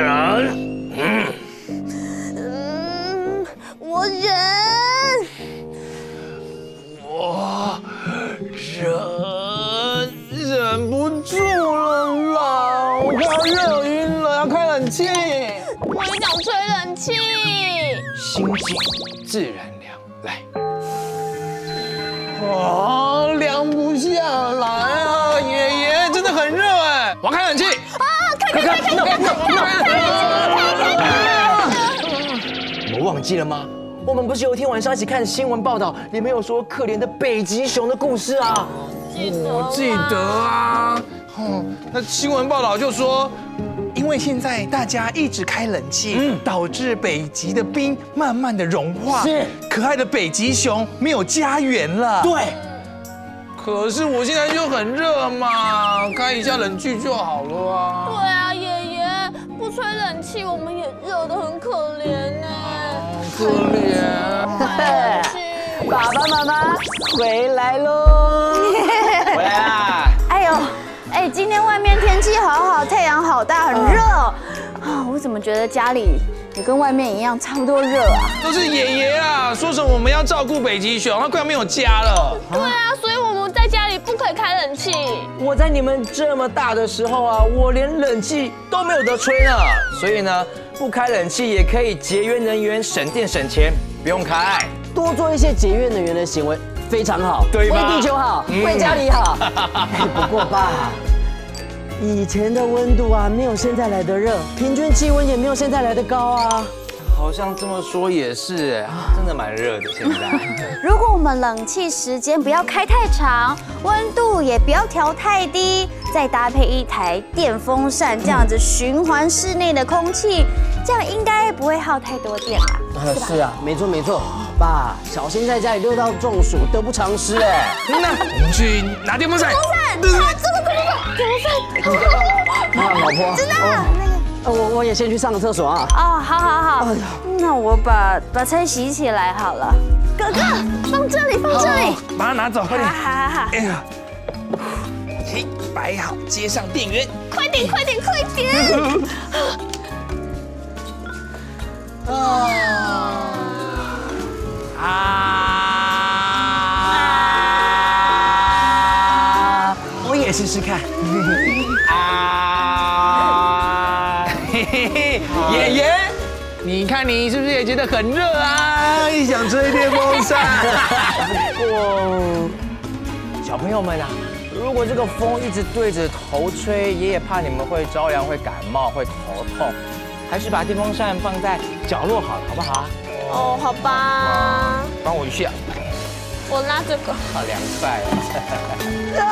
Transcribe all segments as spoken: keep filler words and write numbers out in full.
忍，嗯，嗯，我忍，我忍，忍不住了啦！我快要热晕了，要开冷气。我也想吹冷气。心静自然凉，来。哇，凉不下来啊！爷爷真的很热哎，我开冷气。 你们忘记了吗？我们不是有一天晚上一起看新闻报道，里面有说可怜的北极熊的故事啊。我记得啊，哦，那新闻报道就说，因为现在大家一直开冷气，导致北极的冰慢慢的融化，是可爱的北极熊没有家园了。对。 可是我现在就很热嘛，开一下冷气就好了啊。对啊，爷爷不吹冷气，我们也热得很可怜呢。可怜。爸爸妈妈回来喽！回来啦！哎呦，哎，今天外面天气好好，太阳好大，很热啊！我怎么觉得家里？ 也跟外面一样，差不多热啊。都是爷爷啊，说什么我们要照顾北极熊，他快要没有家了。对啊，所以我们在家里不可以开冷气。我在你们这么大的时候啊，我连冷气都没有得吹呢。所以呢，不开冷气也可以节约能源、省电省钱，不用开，多做一些节约能源的行为，非常好，对吧？为地球好，为家里好。不过吧。 以前的温度啊，没有现在来的热，平均气温也没有现在来的高啊。好像这么说也是，哎，真的蛮热的现在。如果我们冷气时间不要开太长，温度也不要调太低，再搭配一台电风扇，这样子循环室内的空气，这样应该不会耗太多电吧？是啊，没错没错。爸，小心在家里热到中暑，得不偿失哎。那我们去拿电风扇。电风扇，这个。 啊，老婆，真的，那个，我我也先去上个厕所啊。哦，好好好，那我把把菜洗起来好了。哥哥，放这里，放这里，把它拿走，快点。好好好。哎呀，嘿，摆好，接上电源，快点，快点，快点。啊啊！我也试试看。 啊！嘿嘿嘿，爷爷，你看你是不是也觉得很热啊？想吹电风扇。不过，小朋友们啊，如果这个风一直对着头吹，爷爷怕你们会着凉、会感冒、会头痛，还是把电风扇放在角落好了，好不好？哦，好吧。帮我一下。我拉这个。好凉快。啊！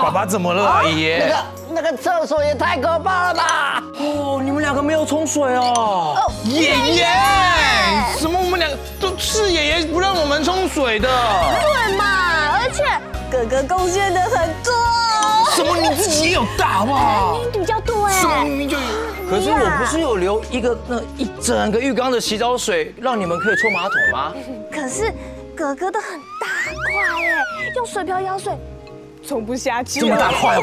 爸爸怎么了，啊，爷爷？那个那个厕所也太可怕了吧！哦，你们两个没有冲水哦。哦，爷爷，怎么我们两个都是爷爷不让我们冲水的？对嘛，而且哥哥贡献的很多。什么？你自己也有大好不好？你比较多哎。明明就有。可是我不是有留一个那一整个浴缸的洗澡水，让你们可以冲马桶吗？可是哥哥的很大块哎，用水瓢舀水。 冲不下去，这么大块，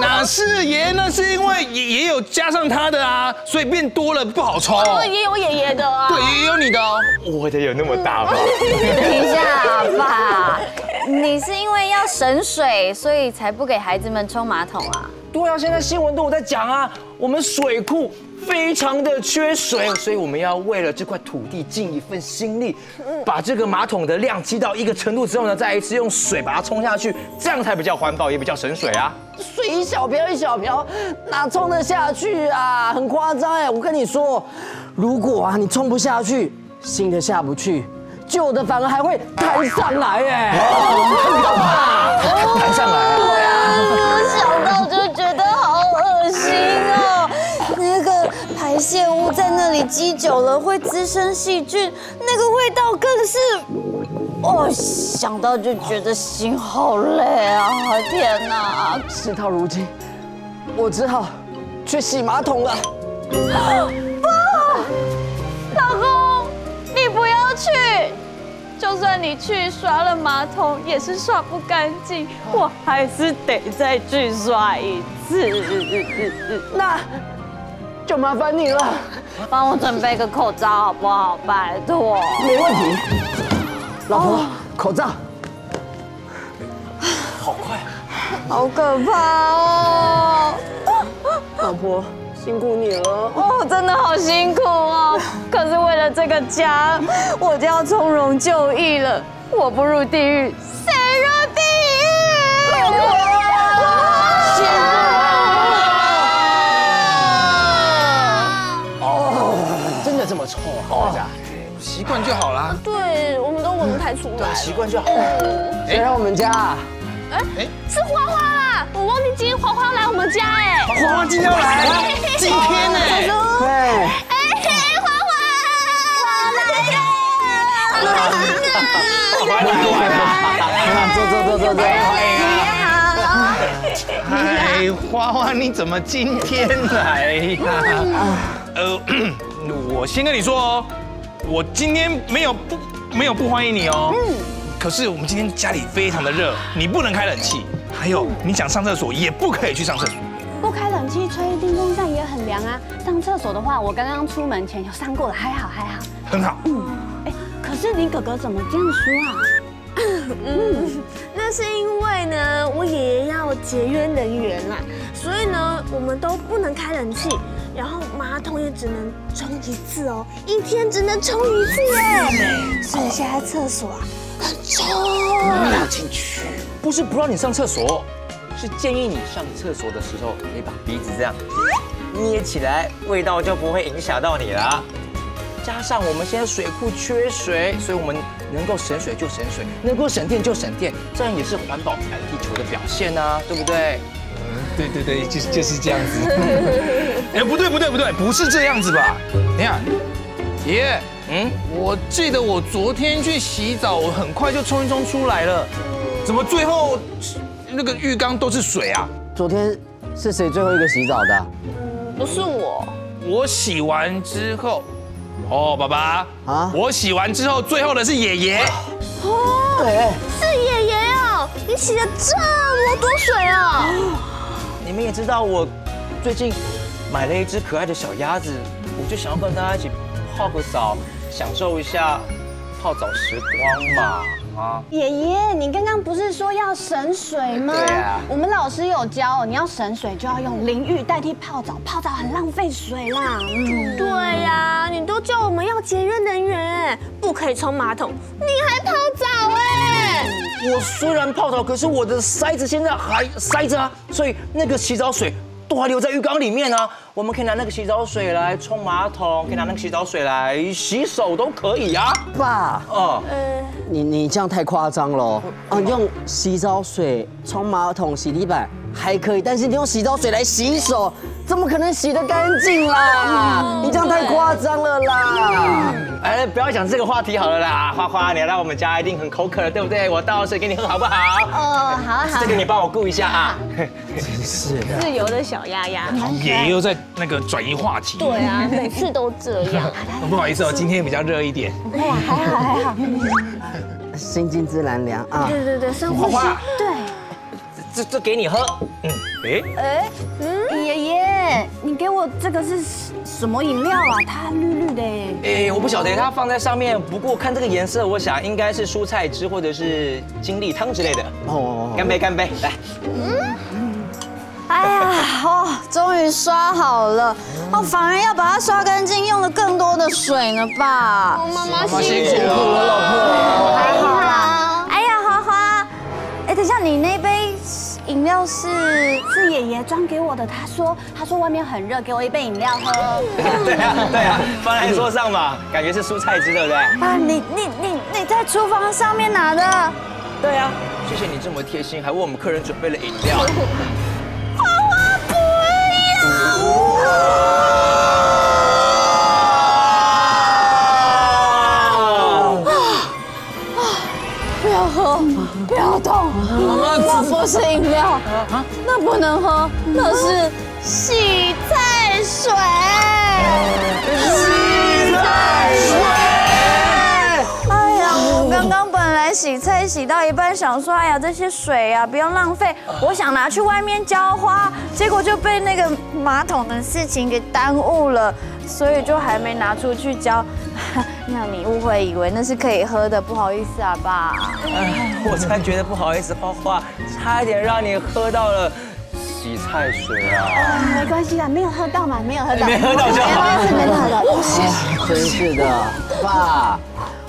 哪是爷？那是因为也有加上他的啊，所以变多了不好冲。也有爷爷的啊，对，也有你的哦。我的有那么大吗？等一下吧，你是因为要省水，所以才不给孩子们冲马桶啊？对啊，现在新闻都有在讲啊，我们水库非常的缺水，所以我们要为了这块土地尽一份心力，把这个马桶的量积到一个程度之后呢，再一次用水把它冲下去，这样才比较环保，也比较省水啊。水一小瓢一小瓢，哪冲得下去啊？很夸张哎！我跟你说，如果啊你冲不下去，新的下不去，旧的反而还会弹上来哎，很可怕，弹上来。对啊，我想到就觉得好恶心哦。 排泄物在那里积久了会滋生细菌，那个味道更是，哦，想到就觉得心好累啊！天哪！事到如今，我只好去洗马桶了。不，老公，你不要去，就算你去刷了马桶，也是刷不干净，我还是得再去刷一次。那就麻烦你了，帮我准备个口罩好不好？拜托。没问题，老婆，口罩。好快，好可怕哦！老婆。 辛苦你了哦，真的好辛苦哦。可是为了这个家，我就要从容就义了。我不入地狱，谁入地狱？哦，真的这么臭啊？大家习惯就好啦。对，我们都闻不太出来。习惯就好。谁让我们家？哎，是花花啦！我忘记今天花花来我们家哎。花花今天要来，今天哎。对。哎，花花，我来了！花花，你来，坐坐坐坐坐。哎，花花，你怎么今天来呀？呃，我先跟你说哦，我今天没有不没有不欢迎你哦。 可是我们今天家里非常的热，你不能开冷气，还有你想上厕所也不可以去上厕所。不开冷气吹电风扇也很凉啊。上厕所的话，我刚刚出门前有上过了，还好还好。很好。嗯。哎，可是你哥哥怎么这样说啊？嗯，那是因为呢，我爷爷要节约能源啦，所以呢，我们都不能开冷气，然后马桶也只能冲一次哦，一天只能冲一次哎。所以现在厕所啊。 很臭，不要进去。不是不让你上厕所，是建议你上厕所的时候，可以把鼻子这样捏起来，味道就不会影响到你了。加上我们现在水库缺水，所以我们能够省水就省水，能够省电就省电，这样也是环保爱地球的表现啊，对不对？嗯，对对对，就是就是这样子。哎，不对不对不对，不是这样子吧？你看，爷爷。 嗯，我记得我昨天去洗澡，我很快就冲一冲出来了，怎么最后那个浴缸都是水啊？昨天是谁最后一个洗澡的？嗯，不是我。我洗完之后，哦，爸爸啊，我洗完之后，最后的是爷爷。哦，是爷爷哦，你洗了这么多水啊！你们也知道，我最近买了一只可爱的小鸭子，我就想要跟大家一起泡个澡。 享受一下泡澡时光嘛！啊，爷爷，你刚刚不是说要省水吗？对啊，我们老师有教，你要省水就要用淋浴代替泡澡，泡澡很浪费水啦。嗯，对呀，你都叫我们要节约能源，不可以冲马桶，你还泡澡哎！我虽然泡澡，可是我的塞子现在还塞着啊，所以那个洗澡水。 都还留在浴缸里面啊！我们可以拿那个洗澡水来冲马桶，可以拿那个洗澡水来洗手，都可以啊。爸，嗯，你你这样太夸张了。啊，用洗澡水冲马桶、洗地板还可以，但是你用洗澡水来洗手，怎么可能洗得干净啦？你这样太夸张了啦！哎，不要讲这个话题好了啦，花花，你来到我们家一定很口渴了，对不对？我倒水给你喝，好不好？哦，好啊，好。这个你帮我顾一下啊。真是的，自由的小。 小丫丫，爷爷又在那个转移话题。对啊，每次都这样。不好意思哦，今天比较热一点。哎呀，还好还好。心静自然凉啊。对对对，深呼吸。对。这这给你喝。嗯。哎哎，嗯，爷爷，你给我这个是什么饮料啊？它绿绿的。哎，我不晓得，它放在上面。不过看这个颜色，我想应该是蔬菜汁或者是精力汤之类的。哦。干杯干杯，来。嗯。 哎呀，哦，终于刷好了，哦，反而要把它刷干净，用了更多的水呢吧？哦，妈妈辛苦了，老婆。还好啦。哎呀，花花，哎，等一下，你那杯饮料是是爷爷装给我的，他说他说外面很热，给我一杯饮料喝。对啊对啊，放在桌上嘛，感觉是蔬菜汁，对不对？啊，你你你你在厨房上面拿的？对啊，谢谢你这么贴心，还为我们客人准备了饮料。 不要喝，不要动，那不是饮料，那不能喝，那是洗菜水。洗菜水！哎呀，我刚刚来洗菜洗到一半，想说哎呀这些水啊不要浪费，我想拿去外面浇花，结果就被那个马桶的事情给耽误了，所以就还没拿出去浇。让你误会以为那是可以喝的，不好意思啊爸。我才觉得不好意思，花花，差一点让你喝到了。 洗菜水啊，没关系的，没有喝到嘛，没有喝到，没喝到就好，没喝到。真是的，爸，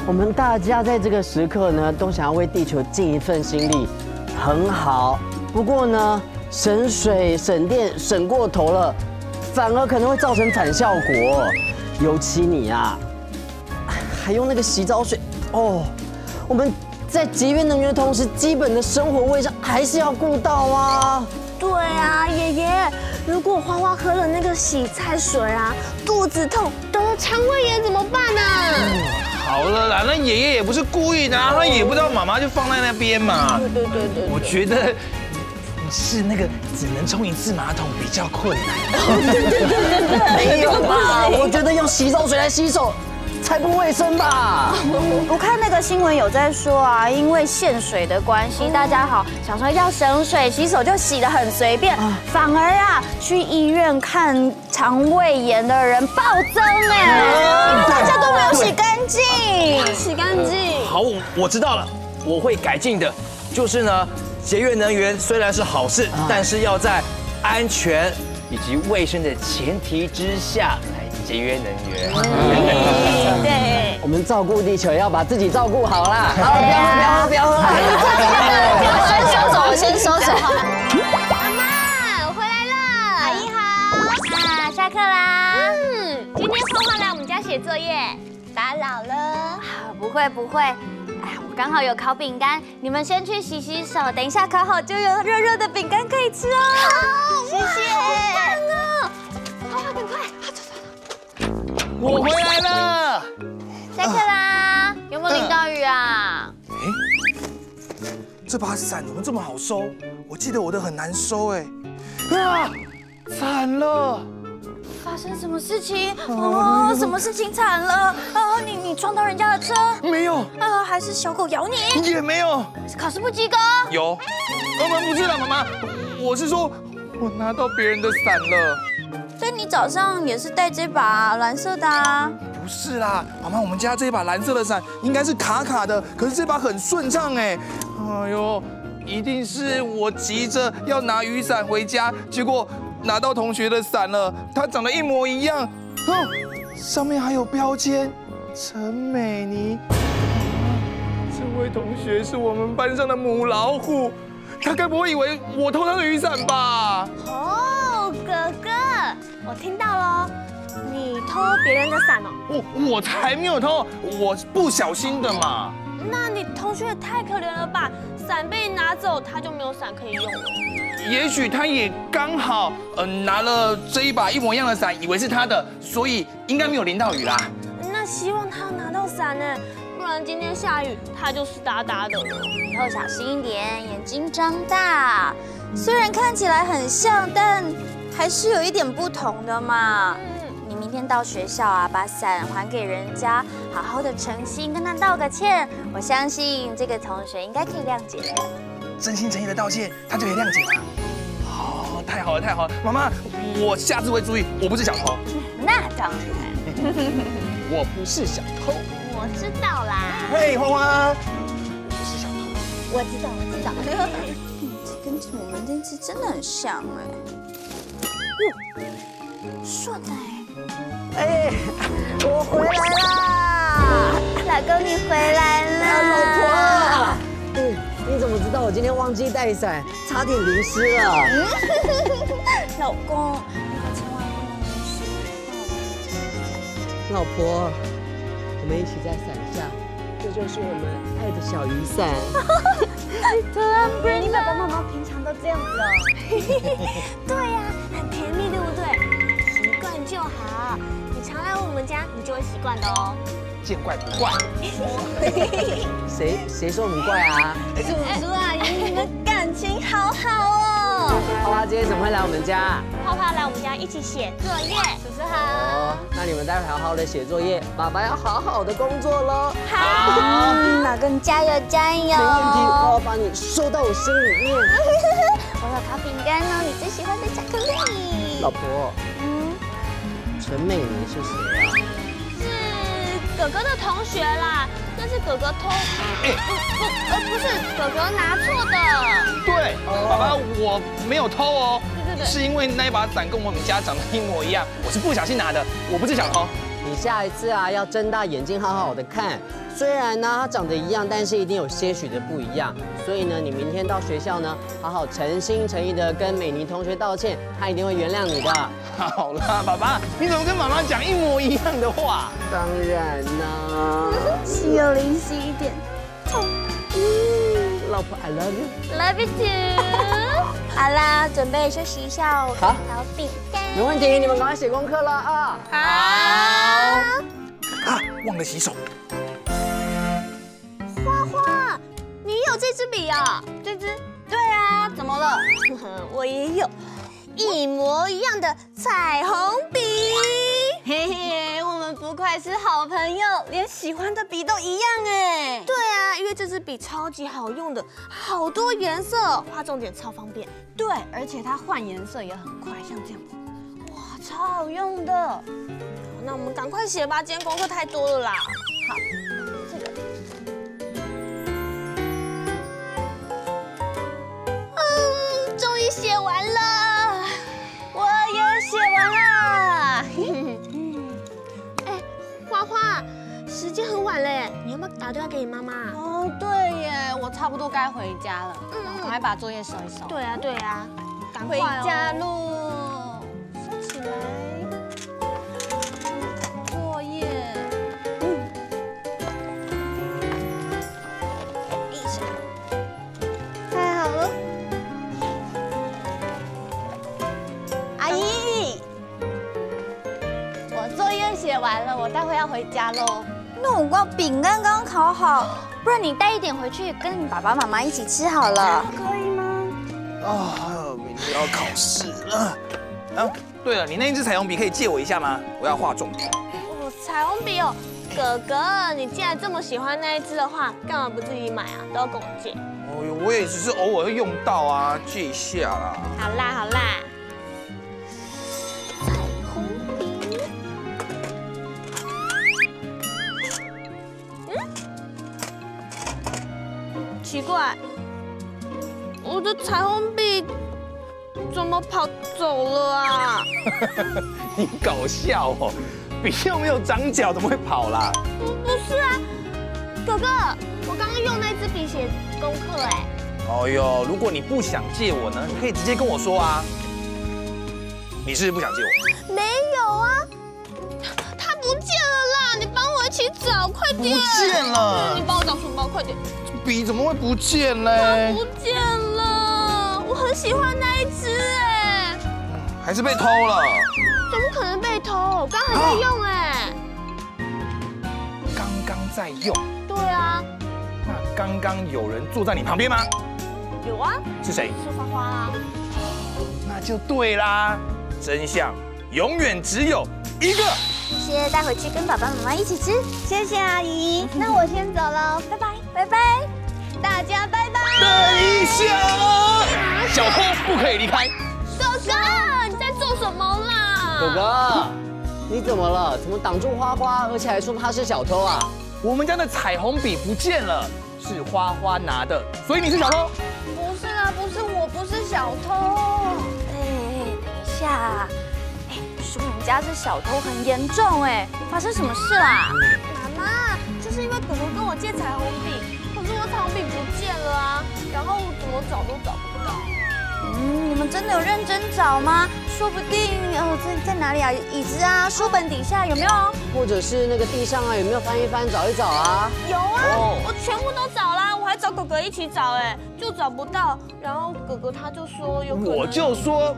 我们大家在这个时刻呢，都想要为地球尽一份心力，很好。不过呢，省水、省电、省过头了，反而可能会造成反效果。尤其你啊，还用那个洗澡水哦，我们在节约能源的同时，基本的生活卫生还是要顾到啊。 对啊，爷爷，如果花花喝了那个洗菜水啊，肚子痛得了肠胃炎怎么办呢？好了啦，那爷爷也不是故意的，他也不知道妈妈就放在那边嘛。对对对对，我觉得是那个只能冲一次马桶比较困难。对对对对对，没有吧？我觉得用洗手水来洗手。 才不卫生吧！我看那个新闻有在说啊，因为限水的关系，大家好想说要省水，洗手就洗得很随便，反而啊去医院看肠胃炎的人暴增哎，因为大家都没有洗干净，洗干净。好，我我知道了，我会改进的。就是呢，节约能源虽然是好事，但是要在安全以及卫生的前提之下来节约能源。 对，我们照顾地球，要把自己照顾好啦。好了，不要喝，不要喝，不要喝。我先收手，我先收手。妈妈，我回来了，阿姨好。啊，下课啦。嗯，今天花花来我们家写作业，打扰了。不会不会，哎，我刚好有烤饼干，你们先去洗洗手，等一下烤好就有热热的饼干可以吃哦。好，谢谢。好棒哦！花花，赶快，走走走。我回来了。 下课啦！有没有淋到雨啊？哎，这把伞怎么这么好收？我记得我的很难收哎。啊，惨了！发生什么事情？哦，什么事情惨了？哦，你你撞到人家的车？没有。啊，还是小狗咬你？也没有。考试不及格？有。我们不是啦，妈妈，我是说，我拿到别人的伞了。所以你早上也是带这把蓝色的啊？ 不是啦，妈妈，我们家这一把蓝色的伞应该是卡卡的，可是这把很顺畅哎。哎呦，一定是我急着要拿雨伞回家，结果拿到同学的伞了，它长得一模一样，哼，上面还有标签，陈美妮。这位同学是我们班上的母老虎，他该不会以为我偷他的雨伞吧？哦，哥哥，我听到了。 你偷别人的伞哦？我我才没有偷，我不小心的嘛。那你同学也太可怜了吧？伞被拿走，他就没有伞可以用了。也许他也刚好呃拿了这一把一模一样的伞，以为是他的，所以应该没有淋到雨啦。那希望他拿到伞呢，不然今天下雨他就湿哒哒的了。以后小心一点，眼睛张大。虽然看起来很像，但还是有一点不同的嘛。 明天到学校啊，把伞还给人家，好好的诚心跟他道个歉。我相信这个同学应该可以谅解的。真心诚意的道歉，他就可以谅解了。哦，太好了，太好了，妈妈，我下次会注意。我不是小偷。那当然。我不是小偷。我知道啦。嘿，花花。我不是小偷。我知道，我知道。这跟我们这次真的很像哎。哇，顺哎。 哎，我回来啦！老公，你回来啦！老婆，你怎么知道我今天忘记带伞，差点淋湿了？老公，你千万不能淋湿。老婆，我们一起在伞下，这就是我们爱的小雨伞。你爸爸妈妈平常都这样子哦。对呀，很甜蜜，对不对？ 就好，你常来我们家，你就会习惯的哦。见怪不怪。谁谁说不怪啊？叔叔啊，你们感情好好哦。泡泡今天怎么会来我们家？泡泡来我们家一起写作业。叔叔好。那你们待会好好的写作业，爸爸要好好的工作喽。好，老公加油加油。没问题，我要把你收到我心里面。我有烤饼干哦，你最喜欢的巧克力。老婆，嗯，陈美妮是谁啊？是哥哥的同学啦。 这是哥哥偷，哎，不，呃，不是哥哥拿错的。对，爸爸，我没有偷哦。对对对，是因为那一把伞跟我们家长得一模一样，我是不小心拿的，我不是想偷。你下一次啊，要睁大眼睛好好的看。虽然呢，它长得一样，但是一定有些许的不一样。所以呢，你明天到学校呢，好好诚心诚意的跟美妮同学道歉，她一定会原谅你的。好啦，爸爸，你怎么跟妈妈讲一模一样的话？当然啦。 心有灵犀一点痛。嗯，老婆 ，I love you。Love you too。好啦，准备休息一下哦。好，烤饼干。没问题，你们赶快写功课了啊。好。啊，忘了洗手。花花，你有这支笔啊？这支？对啊，怎么了？我也有一模一样的彩虹笔。嘿嘿。 不愧是好朋友，连喜欢的笔都一样哎。对啊，因为这支笔超级好用的，好多颜色，画重点超方便。对，而且它换颜色也很快，像这样，哇，超好用的。好，那我们赶快写吧，今天功课太多了啦。好，这个。嗯，终于写完了，我也写完了。花花，时间很晚嘞，你要不要打电话给你妈妈？哦，对耶，我差不多该回家了，嗯，赶快把作业收一收。对啊，对啊，赶快回家喽，收起来。作业，嗯，立起来。太好了，阿姨。 作业写完了，我待会要回家喽。那我光饼干刚烤好，不然你带一点回去跟你爸爸妈妈一起吃好了，可以吗？啊，明天要考试了。啊，对了，你那一支彩虹笔可以借我一下吗？我要画重点。哦，彩虹笔哦，哥哥，你既然这么喜欢那一支的话，干嘛不自己买啊？都要跟我借。哦哟，我也只是偶尔会用到啊，借一下啦。好啦，好啦。 奇怪，我的彩虹笔怎么跑走了啊？你搞笑哦，笔又没有长脚，怎么会跑啦？不是啊，哥哥，我刚刚用那支笔写功课哎。哦呦，如果你不想借我呢，可以直接跟我说啊。你是不是不想借我？没有啊，它不见了啦！你帮我一起找，快点！不见了，你帮我找书包，快点。 笔怎么会不见嘞？不见了，我很喜欢那一支哎，还是被偷了？怎么可能被偷？我刚还在用哎，刚刚在用。对啊，那刚刚有人坐在你旁边吗？有啊，是谁？是花花啦。那就对啦，真相永远只有一个。谢谢，带回去跟爸爸妈妈一起吃。谢谢阿姨，那我先走了，拜拜。 拜拜，大家拜拜。等一下，小偷不可以离开。哥哥，你在做什么啦？哥哥，你怎么了？怎么挡住花花，而且还说他是小偷啊？我们家的彩虹笔不见了，是花花拿的，所以你是小偷？不是啊，不是，我不是小偷。哎，等一下，哎，说你家是小偷很严重哎，发生什么事啦？妈妈，就是因为哥哥跟我借彩虹笔。 彩虹笔不见了啊！然后怎么找都找不到。嗯，你们真的有认真找吗？说不定哦，在在哪里啊？椅子啊，书本底下有没有？或者是那个地上啊，有没有翻一翻，找一找啊？有啊，我全部都找啦，我还找哥哥一起找，哎，就找不到。然后哥哥他就说有可能。我就说，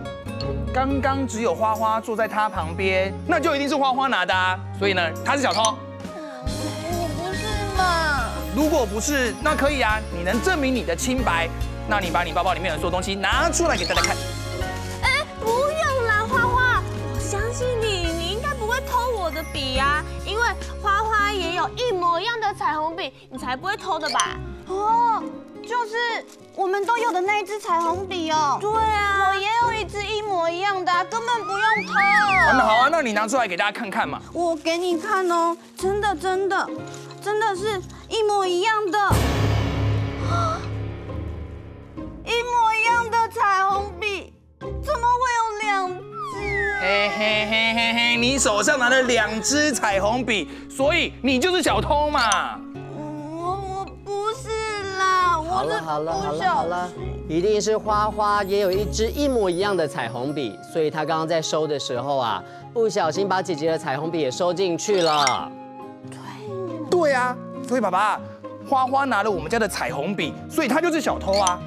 刚刚只有花花坐在他旁边，那就一定是花花拿的啊。所以呢，他是小偷。 如果不是，那可以啊，你能证明你的清白，那你把你包包里面的所有东西拿出来给大家看。哎，不用啦，花花，我相信你，你应该不会偷我的笔呀，因为花花也有一模一样的彩虹笔，你才不会偷的吧？哦，就是我们都有的那一支彩虹笔哦。对啊，我也有一支一模一样的，根本不用偷。那好啊，那你拿出来给大家看看嘛。我给你看哦，真的真的，真的是一模一样的。 一模一样的彩虹笔，怎么会有两支？嘿嘿嘿嘿嘿，你手上拿了两支彩虹笔，所以你就是小偷嘛！我我不是啦，我是好了好了好了，一定是花花也有一支一模一样的彩虹笔，所以他刚刚在收的时候啊，不小心把姐姐的彩虹笔也收进去了。对对呀，所以爸爸，花花拿了我们家的彩虹笔，所以他就是小偷啊。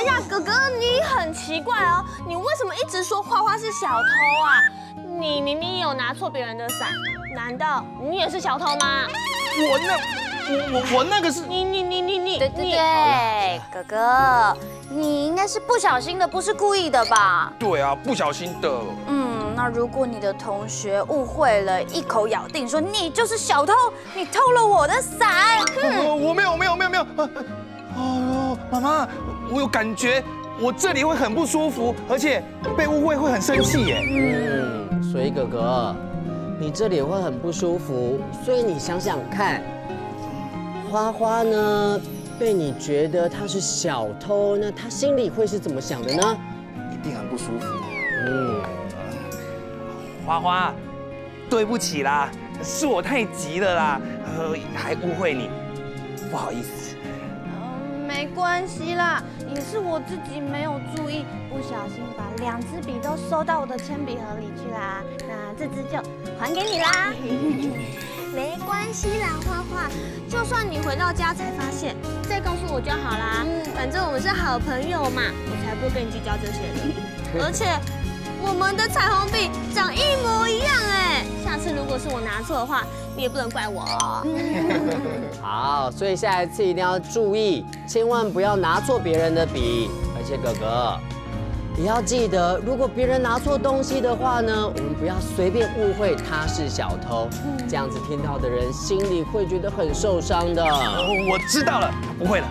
等一下，哥哥，你很奇怪哦，你为什么一直说花花是小偷啊？你明明有拿错别人的伞，难道你也是小偷吗？我那我我我那个是你你你你你对对对，哥哥，你应该是不小心的，不是故意的吧？对啊，不小心的。嗯，那如果你的同学误会了，一口咬定说你就是小偷，你偷了我的伞。我我没有没有没有没有。哦，妈妈。 我有感觉，我这里会很不舒服，而且被误会会很生气耶。嗯，所以哥哥，你这里会很不舒服，所以你想想看，花花呢被你觉得他是小偷，那他心里会是怎么想的呢？一定很不舒服。嗯，花花，对不起啦，是我太急了啦，呃，还误会你，不好意思。 没关系啦，也是我自己没有注意，不小心把两支笔都收到我的铅笔盒里去啦。那这支就还给你啦。没关系啦，花花，就算你回到家才发现，再告诉我就好啦。嗯，反正我们是好朋友嘛，我才不会跟你计较这些的。而且我们的彩虹笔长一模一样哎，下次如果是我拿错的话，你也不能怪我哦。好，所以下一次一定要注意，千万不要拿错别人的笔。而且哥哥，也要记得，如果别人拿错东西的话呢，我们不要随便误会他是小偷，这样子听到的人心里会觉得很受伤的。我知道了，不会了。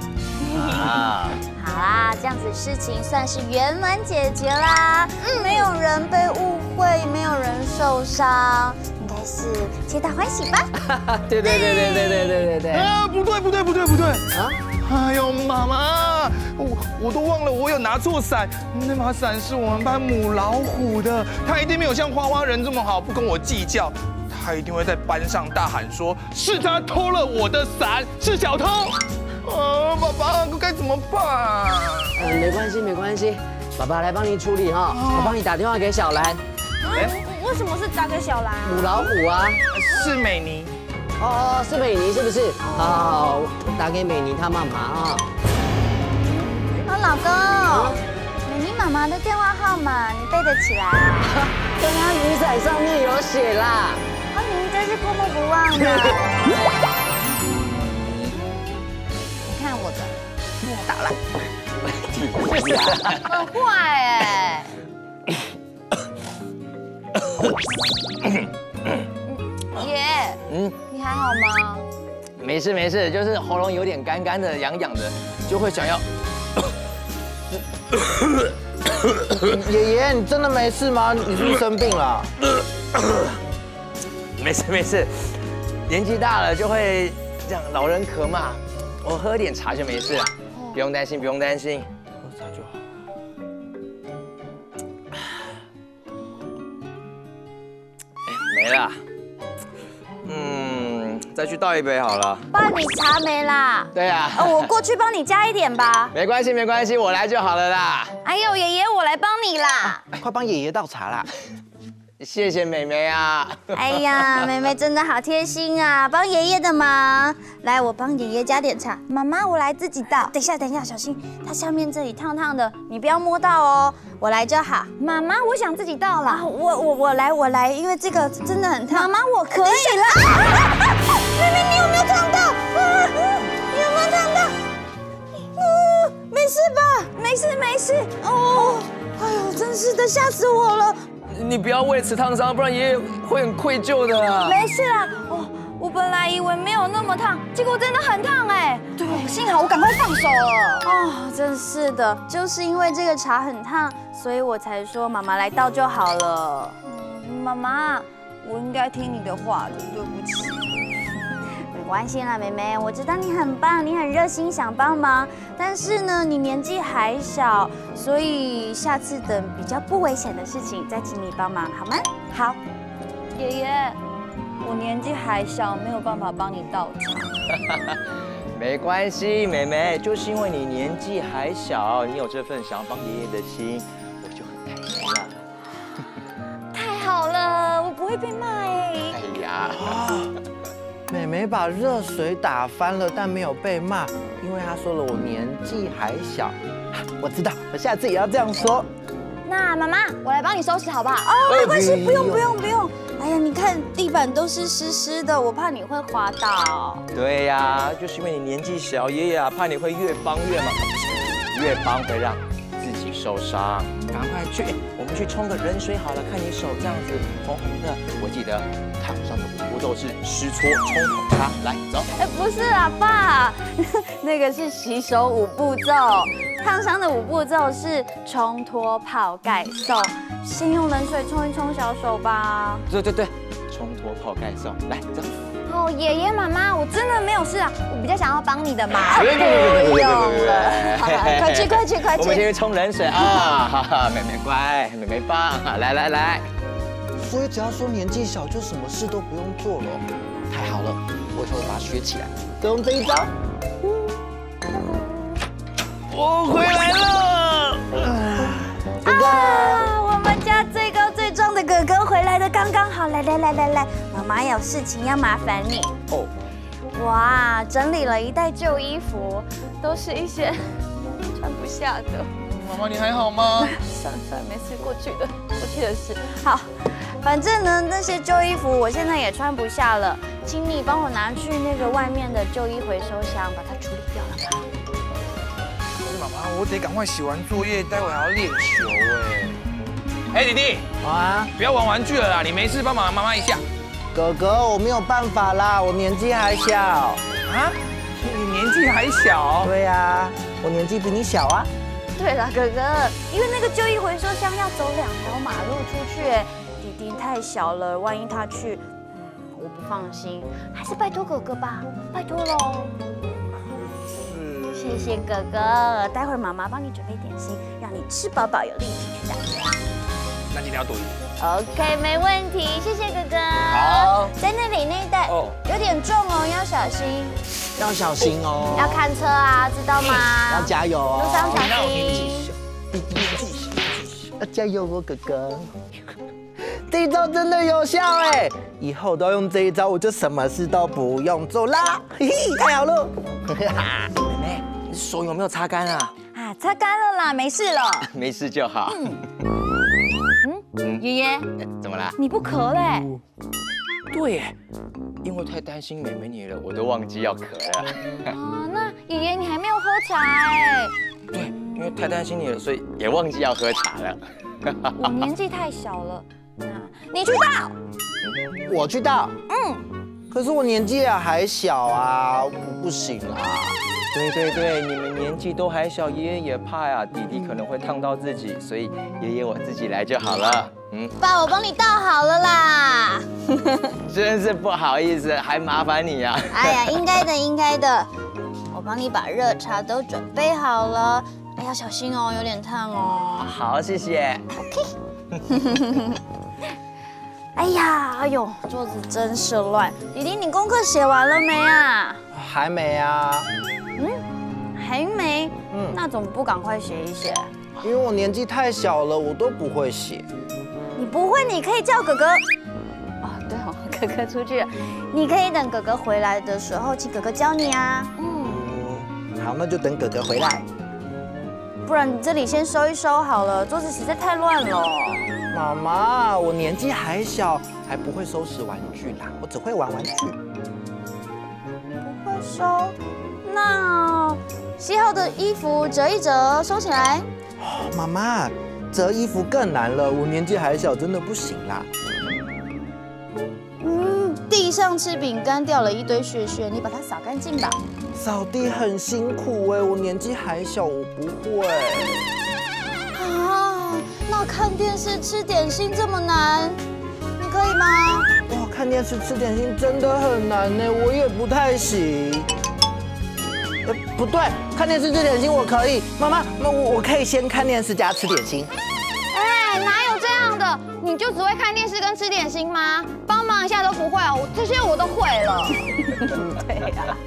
啊，好啦，这样子事情算是圆满解决啦，没有人被误会，没有人受伤。 还是皆大欢喜吧！对对对对对对对对对！啊，不对不对不对不对！啊！哎呦，妈妈，我我都忘了我有拿错伞，那把伞是我们班母老虎的，他一定没有像花花人这么好，不跟我计较，他一定会在班上大喊说是他偷了我的伞，是小偷！啊，爸爸，该怎么办？呃，没关系没关系，爸爸来帮你处理哈，我帮你打电话给小兰。 为什么是打给小兰啊？母老虎啊，是美妮。哦，是美妮是不是？好，打给美妮她妈妈啊。啊，老公，美妮妈妈的电话号码你背得起来啊？刚刚雨伞上面有写啦。啊，你真是过目不忘的。你看我的，打了。很坏哎。 爷，嗯，你还好吗？没事没事，就是喉咙有点干干的、痒痒的，就会想要。爷爷，你真的没事吗？你是不是生病了？没事没事，年纪大了就会这样，老人咳嘛。我喝点茶就没事了，不用担心，不用担心。 没了，嗯，再去倒一杯好了。爸，你茶没啦？对呀、啊。哦，我过去帮你加一点吧。没关系，没关系，我来就好了啦。哎呦，爷爷，我来帮你啦！啊、快帮爷爷倒茶啦！谢谢妹妹啊。哎呀，妹妹真的好贴心啊，帮爷爷的忙。来，我帮爷爷加点茶。妈妈，我来自己倒。等一下，等一下，小心，它下面这里烫烫的，你不要摸到哦。 我来就好，妈妈，我想自己倒了。我我我来我来，因为这个真的很烫。妈妈，我可以了。妹妹，你有没有烫到？你有没有烫到？妹事没事。哦，哎呦，真是的，吓死我了！你不要为此烫伤，不然爷爷会很愧疚的啦。没事啦，我我本来以为没有那么烫，结果真的很烫哎。对，幸好我赶快放手了。哦，真是的，就是因为这个茶很烫，所以我才说妈妈来倒就好了。妈妈，我应该听你的话的，对不起。 没关系啦，妹妹，我知道你很棒，你很热心想帮忙，但是呢，你年纪还小，所以下次等比较不危险的事情再请你帮忙，好吗？好，爷爷，我年纪还小，没有办法帮你倒茶。没关系，妹妹，就是因为你年纪还小，你有这份想要帮爷爷的心，我就很开心了。太好了，我不会被骂哎。哎呀。妹妹把热水打翻了，但没有被骂，因为她说了我年纪还小。我知道，我下次也要这样说。那妈妈，我来帮你收拾好不好？哦，没关系，不用不用不用。哎呀，你看地板都是湿湿的，我怕你会滑倒。对呀、啊，就是因为你年纪小，爷爷啊怕你会越帮越忙，越帮会让自己受伤。赶快去，我们去冲个冷水好了，看你手这样子红红的，我记得烫伤的。 都是湿搓冲好它，来走。哎，不是啊，爸，那个是洗手五步骤，烫伤的五步骤是冲脱泡盖送。先用冷水冲一冲小手吧。对对对，冲脱泡盖送，来走。哦，爷爷妈妈，我真的没有事啊，我比较想要帮你的忙。不用了，快去快去快去。我们先去冲冷水啊，哈哈，妹妹乖，妹妹棒，来来来。 所以只要说年纪小，就什么事都不用做了，太好了！我以后把它学起来，都用这一招。我回来了！哥哥，我们家最高最壮的哥哥回来的刚刚好。来来来来来，妈妈有事情要麻烦你。哦。哇，整理了一袋旧衣服，都是一些穿不下的。妈妈，你还好吗？算了算了，没事，过去的，过去的事。好。 反正呢，那些旧衣服我现在也穿不下了，请你帮我拿去那个外面的旧衣回收箱，把它处理掉了吧。可是妈妈，我得赶快写完作业，待会还要练球哎。哎，弟弟，啊，不要玩玩具了啦，你没事帮忙妈妈一下。哥哥，我没有办法啦，我年纪还小。啊？你年纪还小？对啊，我年纪比你小啊。对了，哥哥，因为那个旧衣回收箱要走两条马路出去哎。 弟太小了，万一他去，我不放心，还是拜托哥哥吧，拜托喽。谢谢哥哥，待会儿妈妈帮你准备点心，让你吃饱饱有力气去打球。那今天要多一点。OK， 没问题，谢谢哥哥。好，在那里那一袋哦，有点重哦，要小心。要小心哦。要看车啊，知道吗？要加油哦。路上小心。弟弟年纪小，要加油哦，哥哥。 这一招真的有效哎！以后都用这一招，我就什么事都不用做啦！嘿嘿，太好了！妹妹，你手有没有擦干啊？啊，擦干了啦，没事了。没事就好。嗯嗯，爷爷，怎么啦？你不咳嘞？对耶，因为太担心妹妹你了，我都忘记要咳了。啊，那爷爷你还没有喝茶哎？对，因为太担心你了，所以也忘记要喝茶了。我年纪太小了。 你去倒，我去倒。嗯，可是我年纪啊还小啊，我不行啊。对对对，你们年纪都还小，爷爷也怕呀、啊，弟弟可能会烫到自己，所以爷爷我自己来就好了。嗯，爸，我帮你倒好了啦。真是不好意思，还麻烦你呀、啊。哎呀，应该的，应该的。我帮你把热茶都准备好了。哎呀，小心哦，有点烫哦。好，谢谢。OK 哎呀，哎呦，桌子真是乱！弟弟，你功课写完了没啊？还没啊。嗯，还没。嗯，那怎么不赶快写一写？因为我年纪太小了，我都不会写。你不会，你可以叫哥哥。哦，对哦，哥哥出去了，你可以等哥哥回来的时候，请哥哥教你啊。嗯，好，那就等哥哥回来。不然你这里先收一收好了，桌子实在太乱了。 妈妈，我年纪还小，还不会收拾玩具啦，我只会玩玩具。不会收，那洗好的衣服折一折，收起来。哦，妈妈，折衣服更难了，我年纪还小，真的不行啦。嗯，地上吃饼干掉了一堆屑屑，你把它扫干净吧。扫地很辛苦哎，我年纪还小，我不会。啊，那看电视吃点心这么难，你可以吗？ 看电视吃点心真的很难呢，我也不太行。呃，不对，看电视吃点心我可以，妈妈，那我我可以先看电视加吃点心。哎，哪有这样的？你就只会看电视跟吃点心吗？帮忙一下都不会哦，我这些我都会了。对呀，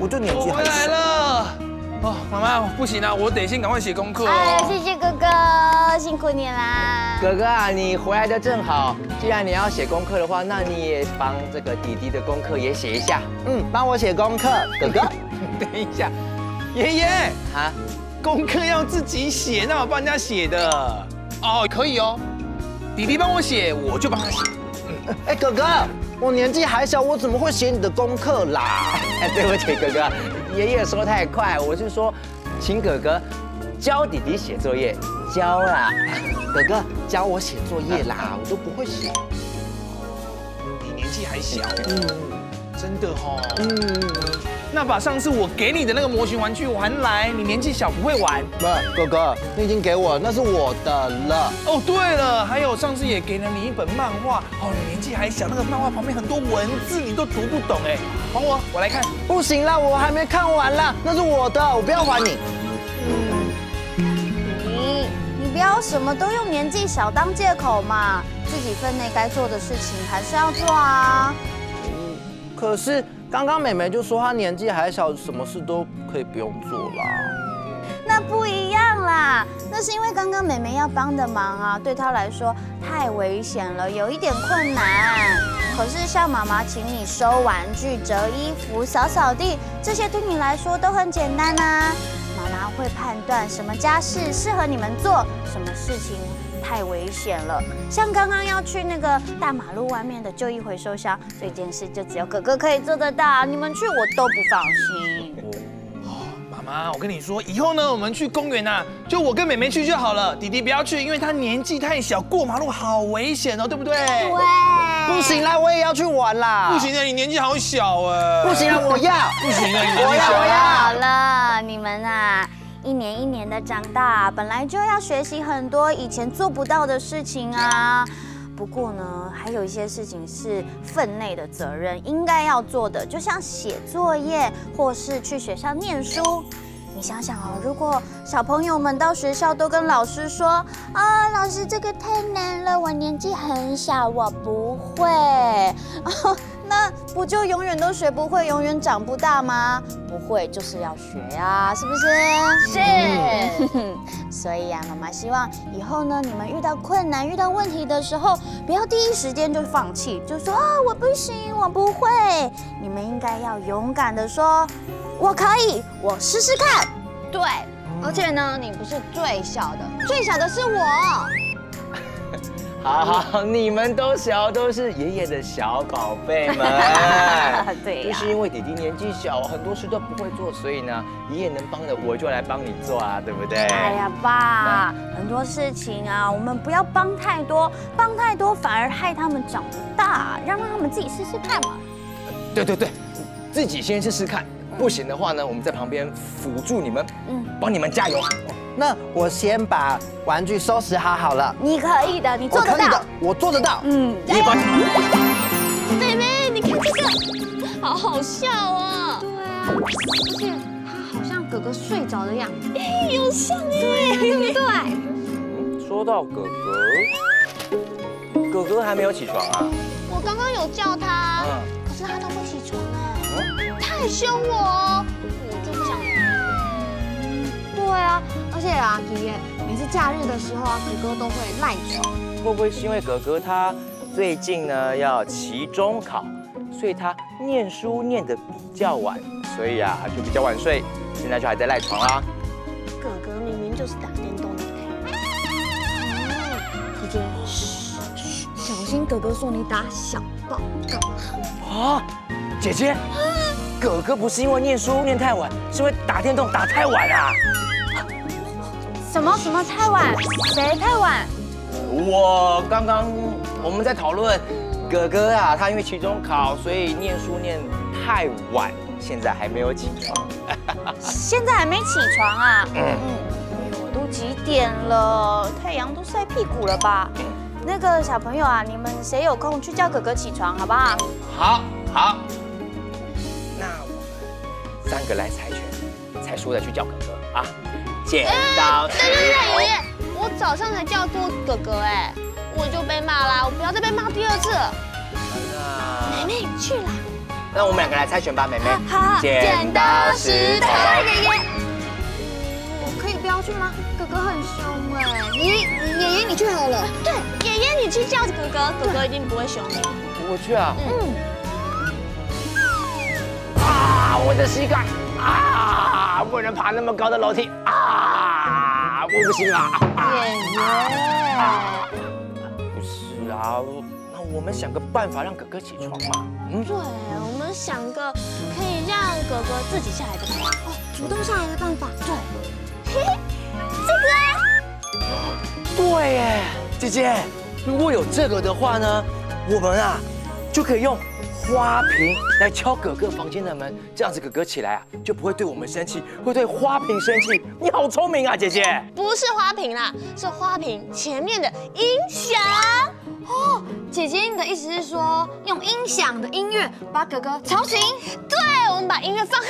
我就年纪回来了。哦，妈妈不行啊，我得先赶快写功课。哎，谢谢哥哥，辛苦你啦。 哥哥啊，你回来的正好。既然你要写功课的话，那你也帮这个弟弟的功课也写一下。嗯，帮我写功课，哥哥。等一下，爷爷啊，功课要自己写，那我帮人家写的。哦，可以哦。弟弟帮我写，我就帮他写。嗯，哎，哥哥，我年纪还小，我怎么会写你的功课啦？哎，对不起，哥哥，爷爷说太快，我是说，请哥哥教弟弟写作业。 教啦，哥哥教我写作业啦，我都不会写。你年纪还小，嗯，真的哦。嗯，那把上次我给你的那个模型玩具还来，你年纪小不会玩。不，哥哥，你已经给我，那是我的了。哦，对了，还有上次也给了你一本漫画，哦，你年纪还小，那个漫画旁边很多文字你都读不懂哎，还我，我来看。不行啦，我还没看完啦，那是我的，我不要还你。 不要什么都用年纪小当借口嘛，自己分内该做的事情还是要做啊。嗯，可是刚刚妹妹就说她年纪还小，什么事都可以不用做啦。那不一样啦，那是因为刚刚妹妹要帮的忙啊，对她来说太危险了，有一点困难。可是像妈妈请你收玩具、折衣服、扫扫地，这些对你来说都很简单啊。 妈妈会判断什么家事适合你们做，什么事情太危险了。像刚刚要去那个大马路外面的旧衣回收箱，这件事就只有哥哥可以做得到，你们去我都不放心。哦，妈妈，我跟你说，以后呢，我们去公园啊，就我跟妹妹去就好了，弟弟不要去，因为他年纪太小，过马路好危险哦，对不对？对。不行啦，我也要去玩啦。不行啊，你年纪好小哎。不行啊，我要。不行啊，你年纪小。我要，好了。 你们啊，一年一年的长大，本来就要学习很多以前做不到的事情啊。不过呢，还有一些事情是分内的责任，应该要做的，就像写作业或是去学校念书。你想想哦，如果小朋友们到学校都跟老师说啊，老师这个太难了，我年纪很小，我不会。哦 那不就永远都学不会，永远长不大吗？不会就是要学啊，是不是？是。所以啊，妈妈希望以后呢，你们遇到困难、遇到问题的时候，不要第一时间就放弃，就说啊我不行，我不会。你们应该要勇敢的说，我可以，我试试看。对，而且呢，你不是最小的，最小的是我。 好好，你们都小，都是爷爷的小宝贝们。对、啊，就是因为弟弟年纪小，很多事都不会做，所以呢，爷爷能帮的我就来帮你做啊，对不对？哎呀，爸，很多事情啊，我们不要帮太多，帮太多反而害他们长不大，让他们自己试试看嘛。对对对，自己先试试看，不行的话呢，我们在旁边辅助你们，嗯，帮你们加油。 那我先把玩具收拾好好了。你可以的，你做得到。我做得到。嗯，你把。妹妹，你看这个，好好笑啊。对啊，而且他好像哥哥睡着的样子。哎，有像哎。对对。嗯，说到哥哥，哥哥还没有起床啊。我刚刚有叫他，可是他都不起床哎，他很凶我，我就不想。 对啊，而且啊，爷爷每次假日的时候啊，哥哥都会赖床。会不会是因为哥哥他最近呢要期中考，所以他念书念得比较晚，所以啊就比较晚睡，现在就还在赖床啦。哥哥明明就是打电动的。姐姐，嘘嘘，小心哥哥说你打小报告。啊，姐姐。哥哥不是因为念书念太晚，是因为打电动打太晚啊！什么什么太晚？谁太晚？我刚刚我们在讨论，哥哥啊，他因为期中考，所以念书念太晚，现在还没有起床。现在还没起床啊？嗯嗯，我都几点了？太阳都晒屁股了吧？ 那个小朋友啊，你们谁有空去叫哥哥起床，好不好？好，好。那我们三个来猜拳，猜输了去叫哥哥啊！剪刀石头布。爷爷，我早上才叫过哥哥哎，我就被骂啦，我不要再被骂第二次了。那妹妹去啦。那我们两个来猜拳吧，妹妹。好。剪刀石头布。爷爷，我可以不要去吗？哥哥很凶哎。爷爷，爷爷你去好了。对。 你去叫哥哥，哥哥一定不会凶你。我去啊！嗯。啊！我的膝盖啊！不能爬那么高的楼梯啊！我不行啊！爷爷。不是啊，那我们想个办法让哥哥起床嘛。嗯。对，我们想个可以让哥哥自己下来的办法。哦，主动下来的办法。对。嘿，这个。对耶，姐姐。 如果有这个的话呢，我们啊就可以用花瓶来敲哥哥房间的门，这样子哥哥起来啊就不会对我们生气，会对花瓶生气。你好聪明啊，姐姐！不是花瓶啦，是花瓶前面的音响。哦，姐姐，你的意思是说用音响的音乐把哥哥吵醒？对，我们把音乐放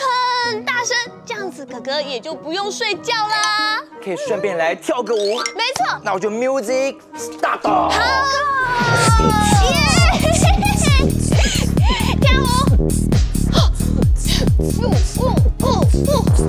很大声，这样子哥哥也就不用睡觉啦。 可以顺便来跳个舞，没错。那我就 music start。好，跳舞。呜呜呜呜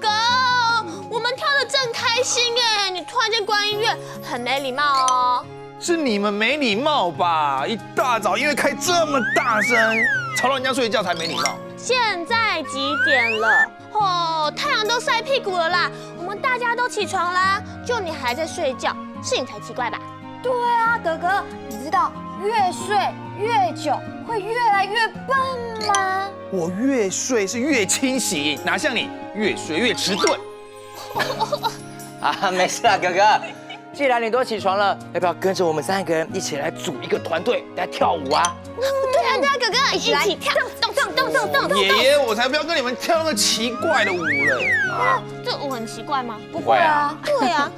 哥，我们跳得正开心哎，你突然间关音乐，很没礼貌哦。是你们没礼貌吧？一大早音乐开这么大声，吵到人家睡觉才没礼貌。现在几点了？哦，太阳都晒屁股了啦。 我们大家都起床啦，就你还在睡觉，是你才奇怪吧？对啊，哥哥，你知道越睡越久会越来越笨吗？我越睡是越清醒，哪像你越睡越迟钝。啊，没事啊，哥哥，既然你都起床了，要不要跟着我们三个人一起来组一个团队来跳舞啊？对啊，对啊，哥哥，一起跳。 爷爷，我才不要跟你们跳那个奇怪的舞了！啊，这舞很奇怪吗？不会啊，对啊。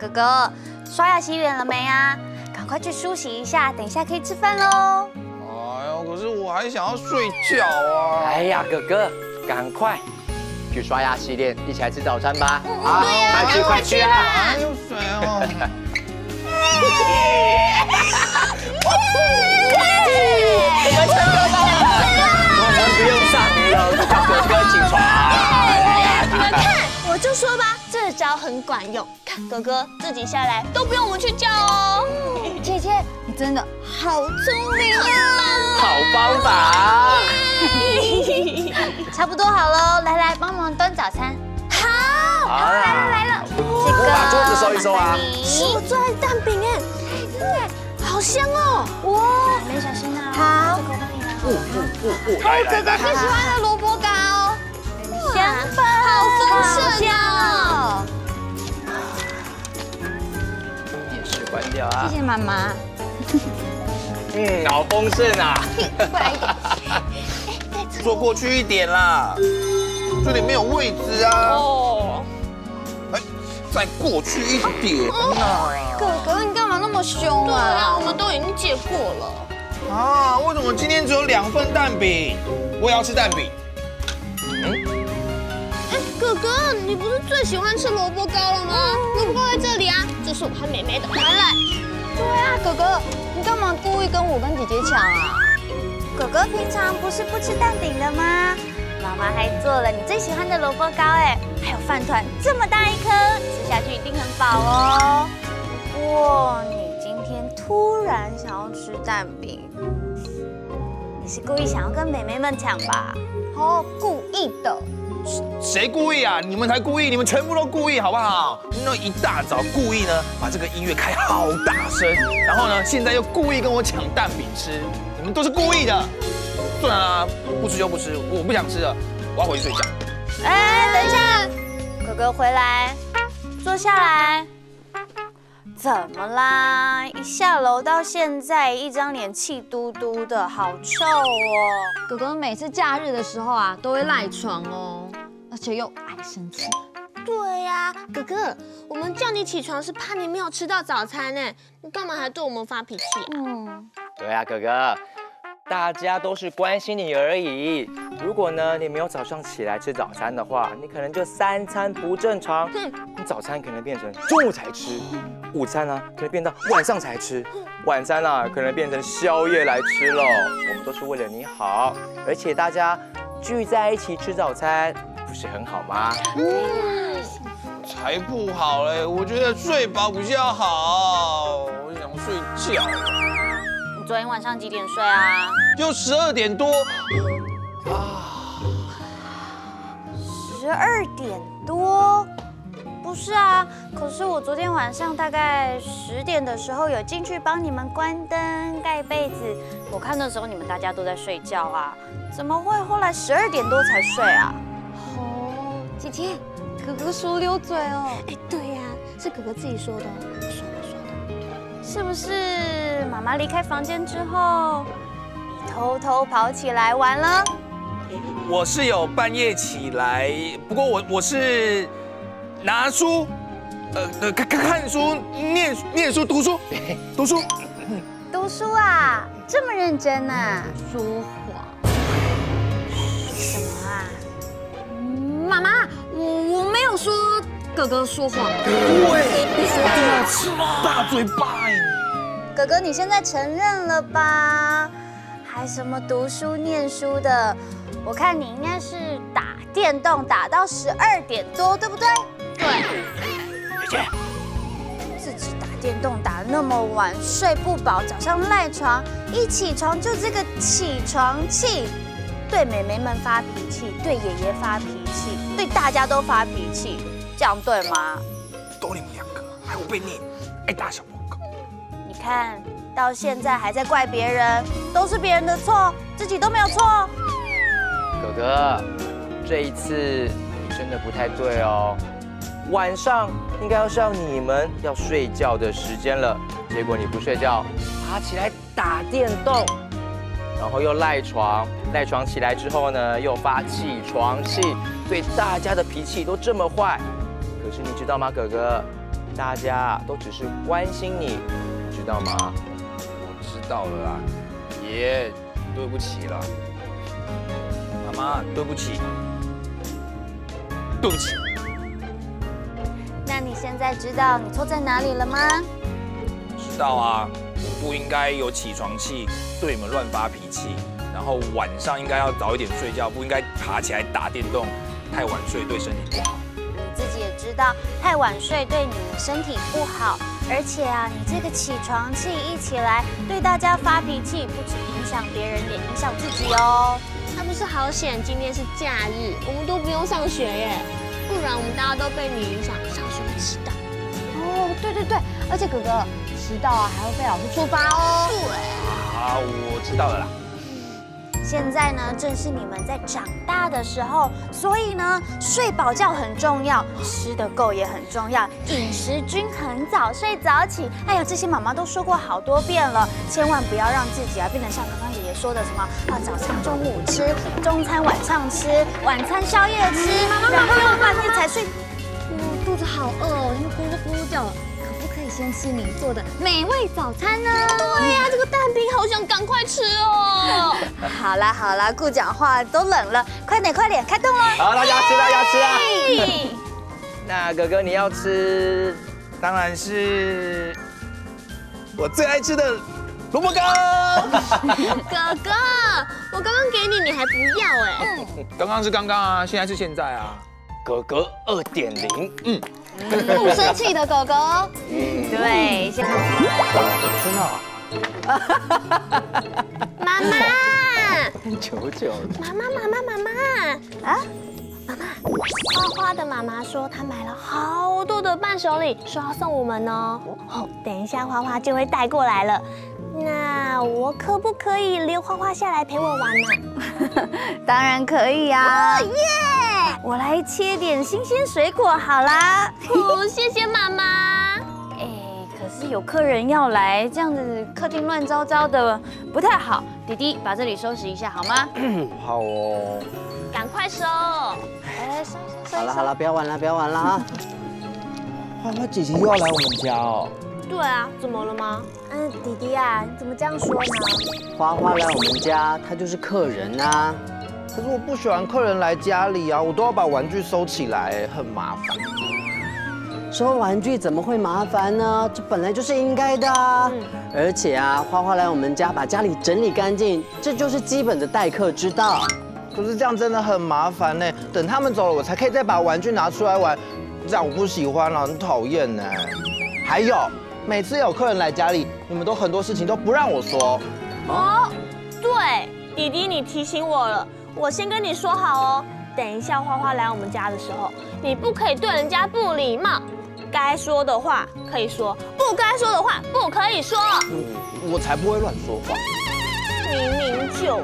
哥哥，刷牙洗脸了没啊？赶快去梳洗一下，等一下可以吃饭喽。哎呦，可是我还想要睡觉啊！哎呀，哥哥，赶快去刷牙洗脸，一起来吃早餐吧！啊，快去快去啊！哎呦，水哦！ 不用上你了，叫哥哥起床。你们看，我就说吧，这招很管用。看哥哥自己下来，都不用我们去叫哦。姐姐，你真的好聪明啊！好方法。差不多好喽，来来，帮忙端早餐。好，来了来了。这个把桌子收一收啊。是我最爱的蛋饼哎，真的好香哦。哇，妹妹小心啊。好。 不不不不！还有哥哥最喜欢的萝卜糕，香粉，好丰盛啊！电视关掉啊！谢谢妈妈。嗯，好丰盛啊！过来一点，坐过去一点啦，这里没有位置啊。哦。哎，再过去一点。哥哥，你干嘛那么凶啊？对啊，我们都已经借过了。 啊！为什么今天只有两份蛋饼？我也要吃蛋饼。嗯，哎，哥哥，你不是最喜欢吃萝卜糕了吗？萝卜糕在这里啊，这是我和妹妹的。来来，对啊，哥哥，你干嘛故意跟我跟姐姐抢啊？哥哥平常不是不吃蛋饼的吗？妈妈还做了你最喜欢的萝卜糕，哎，还有饭团，这么大一颗，吃下去一定很饱哦。不过你今天突然想要吃蛋饼，你是故意想要跟妹妹们抢吧？哦，故意的。谁故意啊？你们才故意，你们全部都故意，好不好？那一大早故意呢，把这个音乐开好大声，然后呢，现在又故意跟我抢蛋饼吃，你们都是故意的。 算了、啊，不吃就不吃，我不想吃了，我要回去睡觉。哎，等一下，哥哥回来，坐下来。怎么啦？一下楼到现在，一张脸气嘟嘟的，好臭哦。哥哥每次假日的时候啊，都会赖床哦，而且又爱生气。对呀、啊，哥哥，我们叫你起床是怕你没有吃到早餐呢，你干嘛还对我们发脾气、啊？嗯，对啊，哥哥。 大家都是关心你而已。如果呢，你没有早上起来吃早餐的话，你可能就三餐不正常。嗯，你早餐可能变成中午才吃，午餐呢、啊、可能变到晚上才吃，晚餐啊可能变成宵夜来吃了。我们都是为了你好，而且大家聚在一起吃早餐，不是很好吗？嗯，才不好嘞！我觉得睡饱比较好，我想睡觉。 昨天晚上几点睡啊？就十二点多啊！十二点多？不是啊，可是我昨天晚上大概十点的时候有进去帮你们关灯、盖被子。我看的时候你们大家都在睡觉啊，怎么会后来十二点多才睡啊？哦，姐姐，哥哥说溜嘴哦。哎，对呀、啊，是哥哥自己说的，我说的说的，是不是？ 妈妈离开房间之后，你偷偷跑起来玩了。我是有半夜起来，不过我我是拿书，呃呃看看书，念念书，读书，读书，读书啊，这么认真啊？说谎？什么啊？妈妈，我我没有说哥哥说谎。对，大嘴巴。 哥哥，你现在承认了吧？还什么读书念书的？我看你应该是打电动打到十二点多，对不对？对。姐姐，自己打电动打那么晚，睡不饱，早上赖床，一起床就这个起床气，对妹妹们发脾气，对爷爷发脾气，对大家都发脾气，这样对吗？都你们两个，还有被你爱打小报告。 看到现在还在怪别人，都是别人的错，自己都没有错。哥哥，这一次你真的不太对哦。晚上应该要是你们要睡觉的时间了，结果你不睡觉，爬起来打电动，然后又赖床，赖床起来之后呢，又发起床气，对大家的脾气都这么坏。可是你知道吗，哥哥，大家都只是关心你。 知道吗？我知道了啦，爷，对不起啦，妈妈，对不起，对不起。那你现在知道你错在哪里了吗？知道啊，我不应该有起床气，对你们乱发脾气，然后晚上应该要早一点睡觉，不应该爬起来打电动，太晚睡对身体不好。你自己也知道，太晚睡对你的身体不好。 而且啊，你这个起床气一起来，对大家发脾气，不止影响别人，也影响自己哦。那不是好险，今天是假日，我们都不用上学耶，不然我们大家都被你影响，上学会迟到。哦，对对对，而且哥哥迟到啊，还会被老师处罚哦。对啊，我知道了啦。 现在呢，正是你们在长大的时候，所以呢，睡饱觉很重要，吃得够也很重要，饮食均衡，早睡早起。哎呀，这些妈妈都说过好多遍了，千万不要让自己啊变得像刚刚爷爷说的什么啊，早餐中午吃，中餐晚上吃，晚餐宵夜吃，然后又半夜才睡。我肚子好饿哦，又咕噜咕噜叫了。 先吃你做的美味早餐呢？对呀、啊，这个蛋饼好想赶快吃哦！好啦好啦，顾讲话都冷了，快点快点，开动啦！好，大家吃，大家吃啊！那哥哥你要吃，当然是我最爱吃的萝卜干。哥哥，我刚刚给你，你还不要哎、欸。刚刚是刚刚啊，现在是现在啊。哥哥二点零，嗯，不生气的哥哥。嗯，对，现在。真的、哦。 妈妈，求求你！妈妈，妈妈，妈妈啊！妈妈，花花的妈妈说她买了好多的伴手礼，说要送我们哦。哦，等一下花花就会带过来了。那我可不可以留花花下来陪我玩呢？当然可以啊！耶！我来切点新鲜水果好啦。哦，谢谢妈妈。 是有客人要来，这样子客厅乱糟糟的不太好。弟弟，把这里收拾一下好吗？好哦，赶快收！哎，收收收！好了好了，不要玩了不要玩了啊！花花姐姐又要来我们家哦。对啊，怎么了吗？嗯，弟弟啊，你怎么这样说呢？花花来我们家，她就是客人啊。可是我不喜欢客人来家里啊，我都要把玩具收起来，很麻烦。 收玩具怎么会麻烦呢？这本来就是应该的啊！而且啊，花花来我们家把家里整理干净，这就是基本的待客之道。可是这样真的很麻烦呢，等他们走了，我才可以再把玩具拿出来玩，这样我不喜欢了，很讨厌呢。还有，每次有客人来家里，你们都很多事情都不让我说。哦，对，弟弟你提醒我了，我先跟你说好哦，等一下花花来我们家的时候，你不可以对人家不礼貌。 该说的话可以说，不该说的话不可以说。我, 我才不会乱说话，明明就有。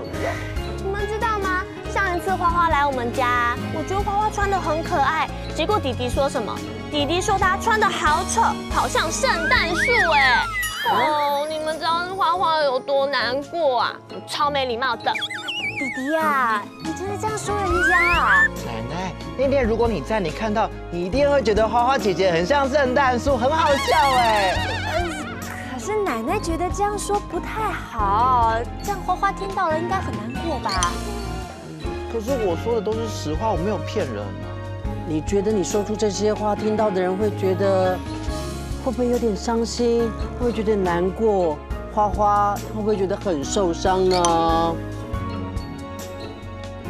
你们知道吗？上一次花花来我们家，我觉得花花穿得很可爱，结果弟弟说什么？弟弟说她穿得好丑，好像圣诞树哎。哦，你们知道花花有多难过啊？超没礼貌的。 弟弟呀、啊，你真的这样说人家啊？奶奶，那天如果你在，你看到，你一定会觉得花花姐姐很像圣诞树，很好笑哎。可是奶奶觉得这样说不太好，这样花花听到了应该很难过吧？可是我说的都是实话，我没有骗人。你觉得你说出这些话，听到的人会觉得会不会有点伤心？会不会觉得难过？花花会不会觉得很受伤呢？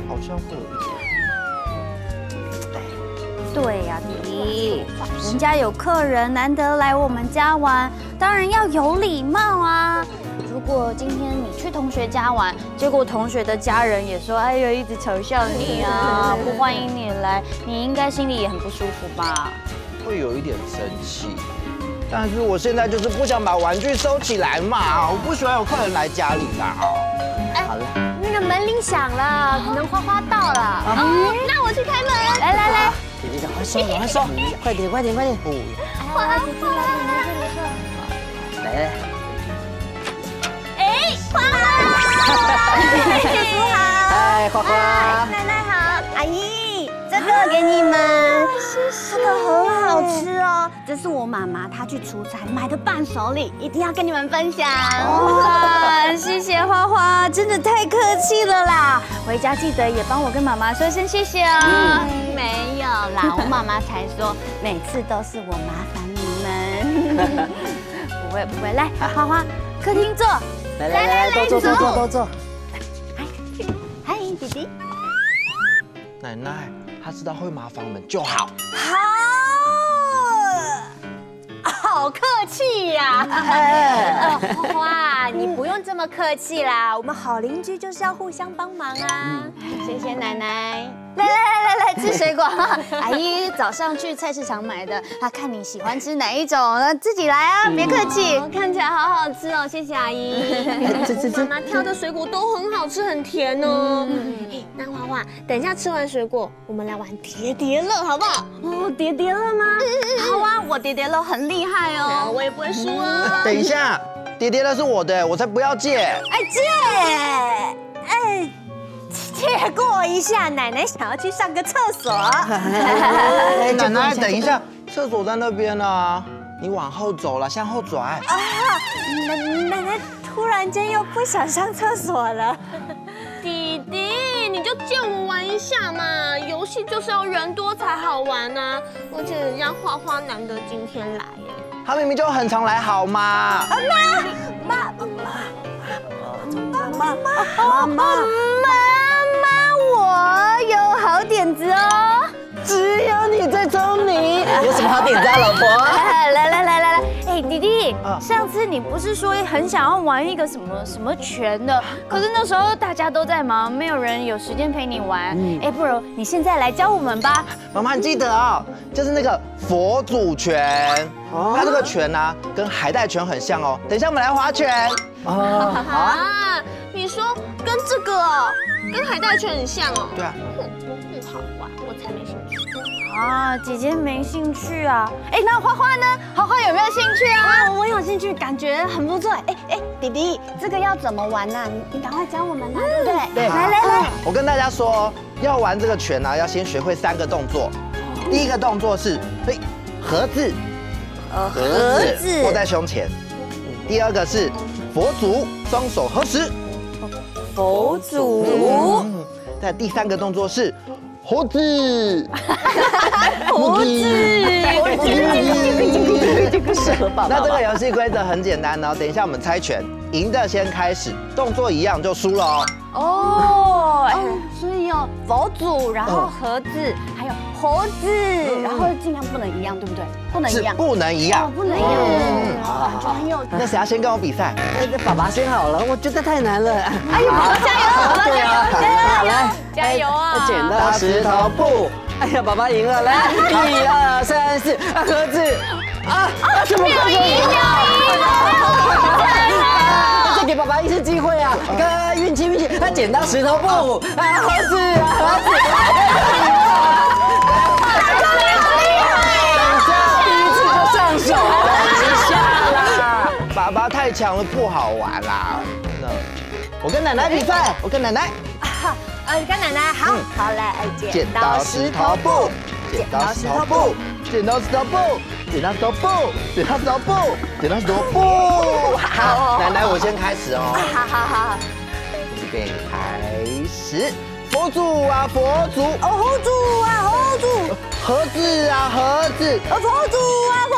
好像会有一点。对呀，弟弟，人家有客人难得来我们家玩，当然要有礼貌啊。如果今天你去同学家玩，结果同学的家人也说“哎呦，一直嘲笑你啊，不欢迎你来”，你应该心里也很不舒服吧？会有一点生气，但是我现在就是不想把玩具收起来嘛，我不喜欢有客人来家里啦。哎，好了。 那个门铃响了，可能花花到了。哦，那我去开门。来来来，姐姐赶快收，赶快收，快点快点快点！花花，姐姐来这里坐。来。哎，花花，叔叔好。哎，花花。奶奶好，阿姨，这个给你们。谢谢。这个很好吃哦，这是我妈妈她去出差买的伴手礼，一定要跟你们分享。哇，谢谢花花。 真的太客气了啦！回家记得也帮我跟妈妈说声谢谢啊。没有啦，我妈妈才说每次都是我麻烦你们。不会不会，来花花，客厅坐。来来来，都坐都坐都坐。嗨，嗨，弟弟。奶奶，她知道会麻烦我们就好。好，好客气呀。花花。 你不用这么客气啦，我们好邻居就是要互相帮忙啊！谢谢奶奶，来来来来来吃水果，阿姨早上去菜市场买的，她看你喜欢吃哪一种，自己来啊，别客气。看起来好好吃哦，谢谢阿姨。妈妈挑的水果都很好吃，很甜哦。那花花，等一下吃完水果，我们来玩叠叠乐，好不好？哦，叠叠乐吗？好啊，我叠叠乐很厉害哦，我也不会输啊。等一下。 叠叠乐是我的，我才不要借！哎借，哎借过一下，奶奶想要去上个厕所。奶奶，等一下，厕所在那边啊，你往后走了，向后转。啊，奶奶奶突然间又不想上厕所了。弟弟，你就借我玩一下嘛，游戏就是要人多才好玩啊，而且人家花花难得今天来耶。 他明明就很常来，好吗？妈妈，妈妈，妈妈，妈妈，我有好点子哦！只有你最聪明，有什么好点子啊，老婆？来来来来来，哎，弟弟，上次你不是说很想要玩一个什么什么拳的？可是那时候大家都在忙，没有人有时间陪你玩。哎，不如你现在来教我们吧。妈妈，你记得哦，就是那个佛祖拳。 它这个拳啊，跟海带拳很像哦。等一下我们来划拳。哦，好啊。你说跟这个哦，跟海带拳很像哦。对啊。不不好玩，我才没兴趣。啊，姐姐没兴趣啊。哎，那花花呢？花花有没有兴趣啊？我有兴趣，感觉很不错。哎哎，弟弟，这个要怎么玩呢？你赶快教我们啊，对不对？对，来来来。我跟大家说，要玩这个拳啊，要先学会三个动作。第一个动作是，哎，盒子。 盒子握在胸前，第二个是佛足，双手合十。佛足。那第三个动作是猴子。猴子。那这个游戏规则很简单哦，等一下我们猜拳，赢的先开始，动作一样就输了哦。哦，所以哦，佛足，然后盒子，还有。 猴子，然后尽量不能一样，对不对？不能一样，不能一样，不能一样。好，很有。那谁要先跟我比赛？爸爸先好了，我觉得太难了。哎呦，加油！爸爸加油！好了，加油啊！剪刀石头布。哎呀，爸爸赢了！来，一二三四，盒子。啊！怎么可以？赢了！再给爸爸一次机会啊！看运气，运气。那剪刀石头布，哎，盒子，盒子。 手之下啦，爸爸太强了，不好玩啦。真的，我跟奶奶比赛，我跟奶奶。呃，跟奶奶好，好来，剪刀石头布，剪刀石头布，剪刀石头布，剪刀石头布，剪刀石头布，剪刀石头布。好，奶奶我先开始哦。好好好，预备开始。佛祖啊佛祖，哦佛祖啊佛祖，盒子啊盒子，哦佛祖啊佛。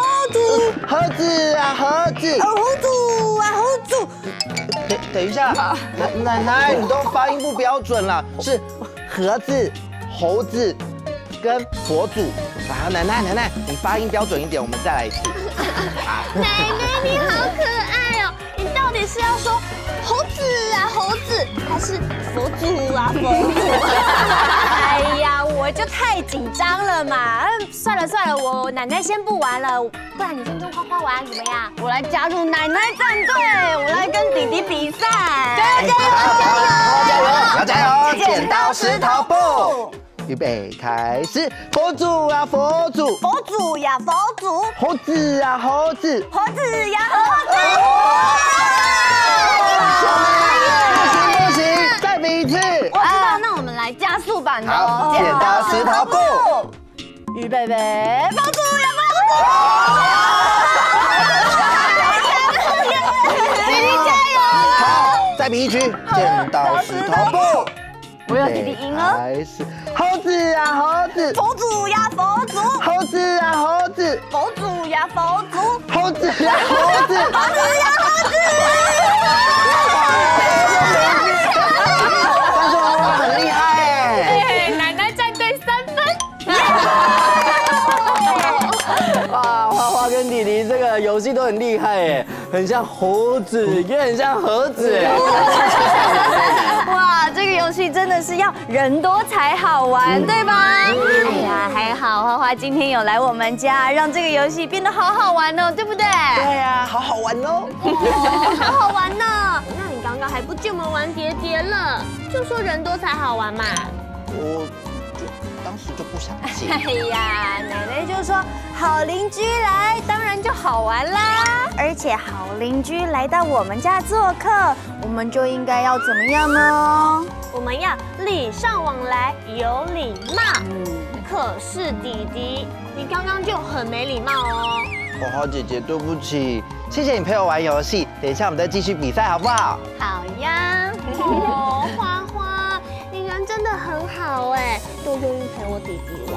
猴子啊，猴子！哦，猴子啊，猴子！等等一下，奶奶，你都发音不标准了，是盒子、猴子跟佛祖。啊，奶奶，奶奶，你发音标准一点，我们再来一次。奶奶，你好可爱哦！你到底是要说猴子啊，猴子，还是佛祖啊，佛祖？ 哎呀，我就太紧张了嘛！算了算了，我奶奶先不玩了，不然你先跟花花玩怎么样？我来加入奶奶战队，我来跟弟弟比赛。加油加油加油！加油！剪刀石头布，预备开始！佛祖啊佛祖，佛祖呀佛祖，猴子啊猴子，猴子呀猴子。不行不行，再比一次。 来加速版的哦！剪刀石头布，预备备，包住呀包住！弟弟加油！好，再比一局，剪刀石头布，我要弟弟赢了。猴子啊猴子，佛祖呀佛祖，猴子啊猴子，佛祖呀佛祖，猴子呀猴子，猴子呀猴子。 游戏都很厉害哎，很像猴子，也很像盒子哎。哇，这个游戏真的是要人多才好玩，对吧？哎呀，还好花花今天有来我们家，让这个游戏变得好好玩哦，对不对？对呀，好好玩哦，好好玩呢。那你刚刚还不见我们玩叠叠了，就说人多才好玩嘛。我。 当时就不想接。哎呀，奶奶就说好邻居来，当然就好玩啦。而且好邻居来到我们家做客，我们就应该要怎么样呢？我们要礼尚往来，有礼貌。嗯、可是弟弟，你刚刚就很没礼貌哦。花花姐姐，对不起，谢谢你陪我玩游戏。等一下我们再继续比赛，好不好？好呀。哦，花花，你人真的很好哎。 都愿意陪我弟弟玩，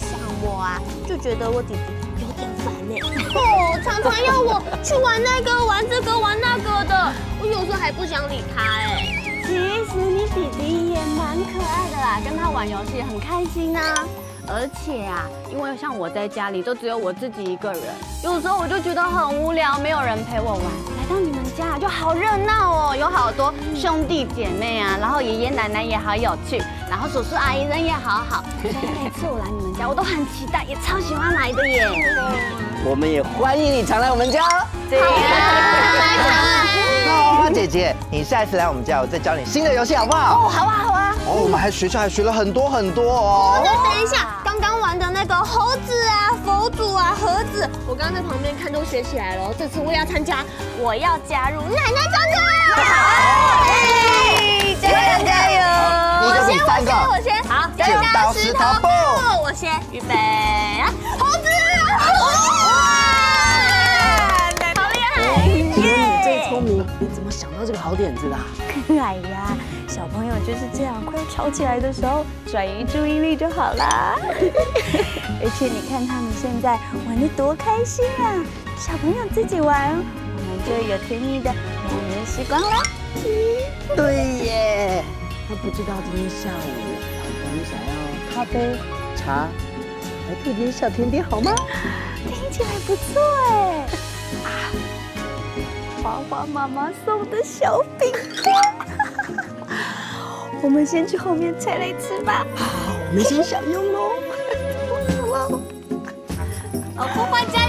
像我啊，就觉得我弟弟有点烦哎。哦，常常要我去玩那个、玩这个、玩那个的，啊？我有时候还不想理他哎。其实你弟弟也蛮可爱的啦，跟他玩游戏很开心啊。而且啊，因为像我在家里就只有我自己一个人，有时候我就觉得很无聊，没有人陪我玩。来到你们家就好热闹哦，有好多兄弟姐妹啊，然后爷爷奶奶也好有趣，然后叔叔阿姨人也好好。所以每次我来你们家，我都很期待，也超喜欢来的耶。我们也欢迎你常来我们家。对呀。 花姐姐，你下一次来我们家，我再教你新的游戏，好不好？哦，好啊，好啊。哦，我们还学校还学了很多很多哦。哦，那等一下，刚刚玩的那个猴子啊、佛祖啊、盒子，我刚刚在旁边看都学起来了。这次我也要参加，我要加入奶奶团队。好，加油加油！我先，我先，我先。好，剪刀石头布，我先，预备，猴子，哇，好厉害！ 聪明，你怎么想到这个好点子的？哎呀，小朋友就是这样，快要吵起来的时候，转移注意力就好啦。而且你看他们现在玩得多开心啊！小朋友自己玩，我们就有甜蜜的两人时光啦。对耶，他不知道今天下午老公想要咖啡、茶，来配点小甜点好吗？听起来不错哎。啊 花花妈妈送的小饼干，我们先去后面菜来吃吧。好，我们先享用喽。老婆回家。